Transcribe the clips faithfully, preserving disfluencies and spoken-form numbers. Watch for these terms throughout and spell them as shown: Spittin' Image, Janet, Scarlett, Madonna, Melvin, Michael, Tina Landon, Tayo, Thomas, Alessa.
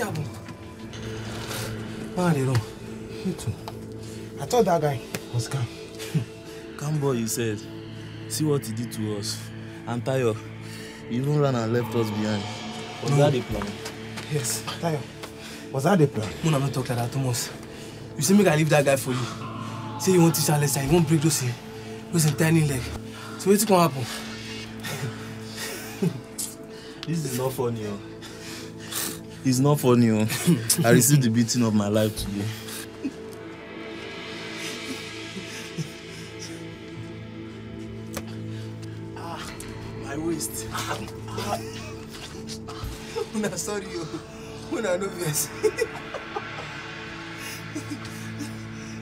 diabo? Parero. You too. I thought that guy was calm. Calm boy, you said. See what he did to us. And Tayo, he even ran and left us behind. Was no. that the plan? Yes, Tayo. Was that the plan? No, I'm not talking like that, Thomas. You see, me I leave that guy for you. Say you won't teach Alessa, you won't break those in. Those in tiny leg. So what's gonna happen? This is not funny. Oh. It's not funny. Oh. I received the beating of my life today. Ah, my waist. When I saw you, when I know this.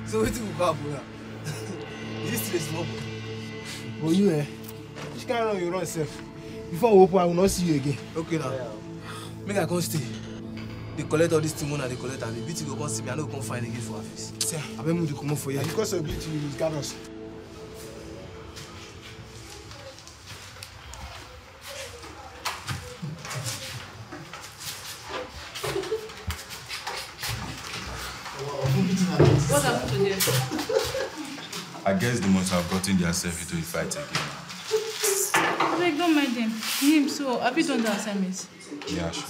So what do you have now? This is small. Oh, you eh? She can't run your own self. Before we open, I will not see you again. Okay now. Yeah. Make I come stay. They collect all this thing and they collect and they beat you, go come see me. I know you can't find again for office. Sir, I bet you come for you. Because of beat you, you got us. What happened to them? I guess they must have gotten themselves into a fight again. Like, don't mind them. Him, so have you done the assignments? Yeah, sure.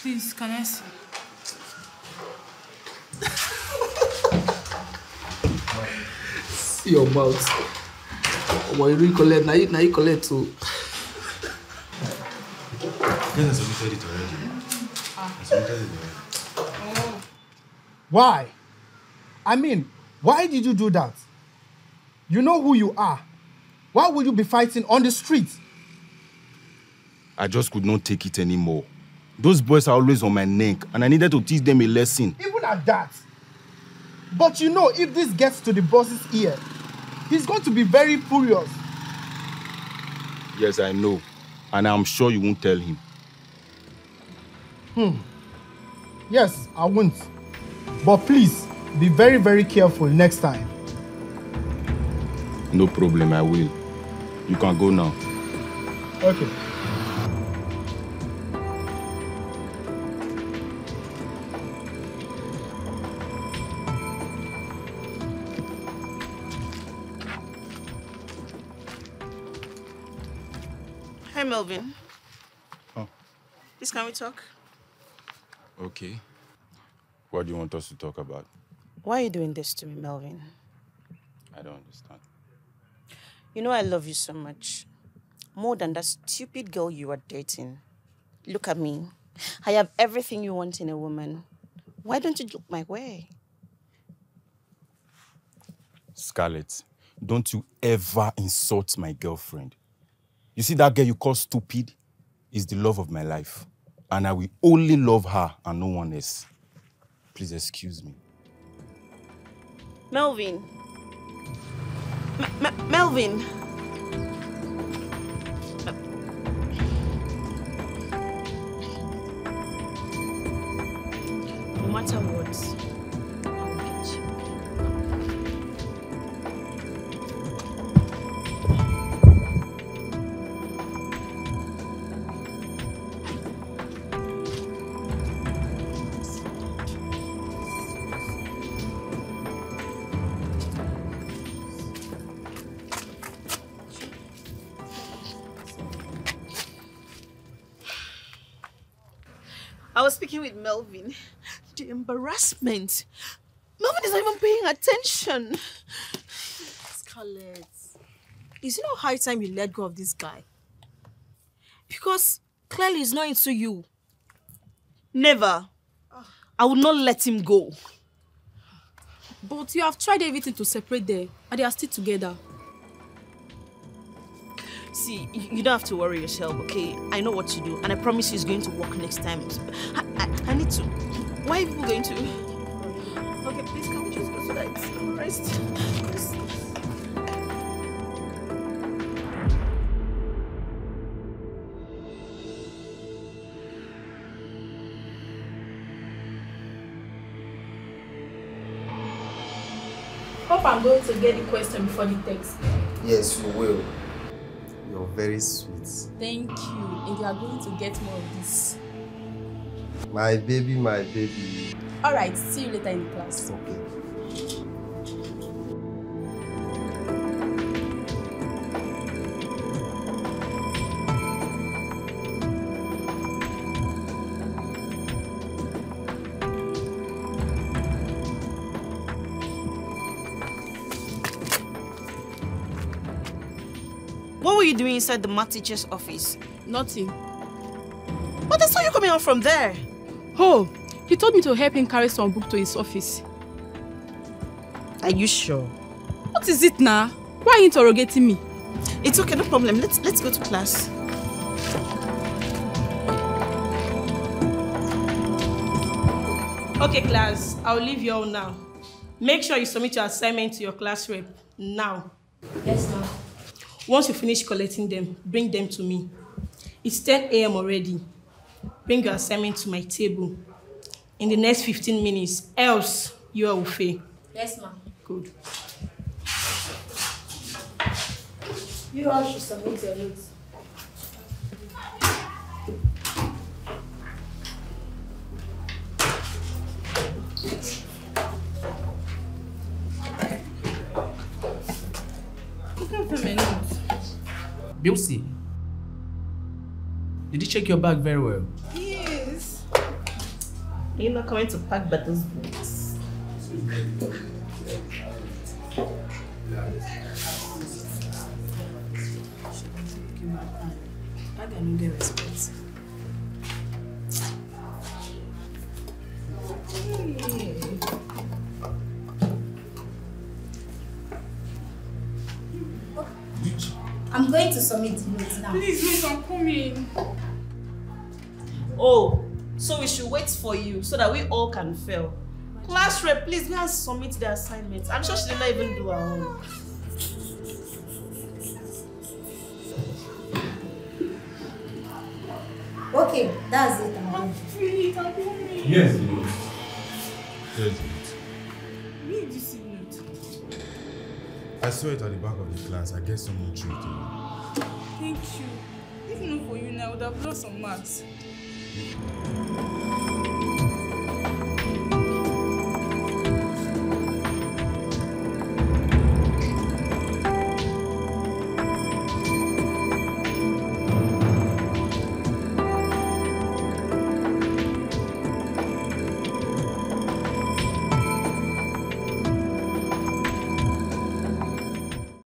Please, can I see? See your mouth. Boy, you collect. Now you, now you collect too. You guys have submitted it already. Ah. Submitted it already. Oh. Why? I mean, why did you do that? You know who you are. Why would you be fighting on the street? I just could not take it anymore. Those boys are always on my neck, and I needed to teach them a lesson. Even at that. But you know, if this gets to the boss's ear, he's going to be very furious. Yes, I know. And I'm sure you won't tell him. Hmm. Yes, I won't. But please, be very, very careful next time. No problem, I will. You can go now. Okay. Hi, Melvin. Oh. Please, can we talk? Okay. What do you want us to talk about? Why are you doing this to me, Melvin? I don't understand. You know I love you so much. More than that stupid girl you are dating. Look at me. I have everything you want in a woman. Why don't you look my way? Scarlett, don't you ever insult my girlfriend. You see that girl you call stupid is the love of my life. And I will only love her and no one else. Please excuse me. Melvin. M- Melvin. No matter what. I was speaking with Melvin. The embarrassment. Melvin is not even paying attention. Scarlett, is it not high time you let go of this guy? Because clearly he's not into you. Never. I will not let him go. But you have tried everything to separate them, and they are still together. See, you don't have to worry yourself, okay? I know what to do, and I promise you it's going to work next time. I, I, I need to... Why are people going to... Okay, please, can we just go so that it's all rest? Just... Hope I'm going to get the question before the text. Yes, you will. You're very sweet. Thank you. And you are going to get more of this. My baby, my baby. Alright, see you later in class. Okay. What were you doing inside the math teacher's office? Nothing. But I saw you coming out from there. Oh, he told me to help him carry some book to his office. Are you sure? What is it now? Why are you interrogating me? It's okay, no problem. Let's, let's go to class. Okay, class. I'll leave you all now. Make sure you submit your assignment to your class rep now. Yes, ma'am. Once you finish collecting them, bring them to me. It's ten A M already. Bring your assignment to my table in the next fifteen minutes, else you will fail. Yes, ma'am. Good. You all should submit your notes. Beauty, did you check your bag very well? Yes. Are you not coming to pack Battle's books? Bag and you get respect. I'm going to submit the notes now. Please, miss, I'm coming. Oh, so we should wait for you so that we all can fail. Class rep, please, we have to submit the assignments. I'm sure she did not even do her own. Okay, that's it. I'm coming. I'm coming. Yes, ma'am. Yes, ma'am. Read this note. I saw it at the back of the class. I guess someone tricked you. Thank you. If not for you now, I would have lost some marks.